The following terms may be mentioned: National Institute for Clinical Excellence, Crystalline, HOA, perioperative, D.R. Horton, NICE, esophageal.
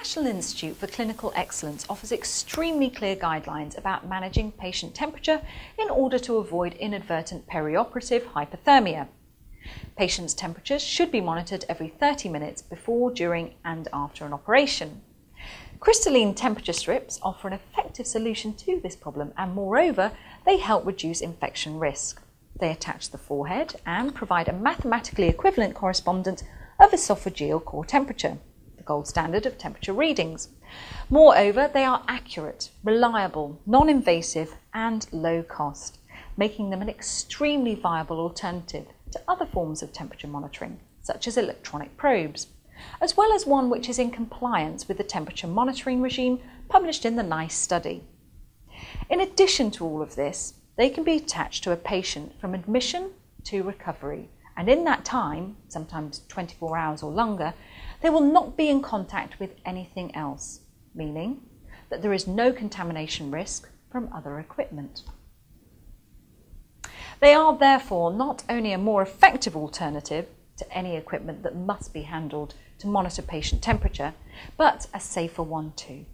National Institute for Clinical Excellence offers extremely clear guidelines about managing patient temperature in order to avoid inadvertent perioperative hypothermia. Patients' temperatures should be monitored every 30 minutes before, during and after an operation. Crystalline temperature strips offer an effective solution to this problem, and moreover, they help reduce infection risk. They attach to the forehead and provide a mathematically equivalent correspondent of esophageal core temperature, the gold standard of temperature readings. Moreover, they are accurate, reliable, non-invasive and low cost, making them an extremely viable alternative to other forms of temperature monitoring, such as electronic probes, as well as one which is in compliance with the temperature monitoring regime published in the NICE study. In addition to all of this, they can be attached to a patient from admission to recovery, and in that time, sometimes 24 hours or longer, they will not be in contact with anything else, meaning that there is no contamination risk from other equipment. They are therefore not only a more effective alternative to any equipment that must be handled to monitor patient temperature, but a safer one too.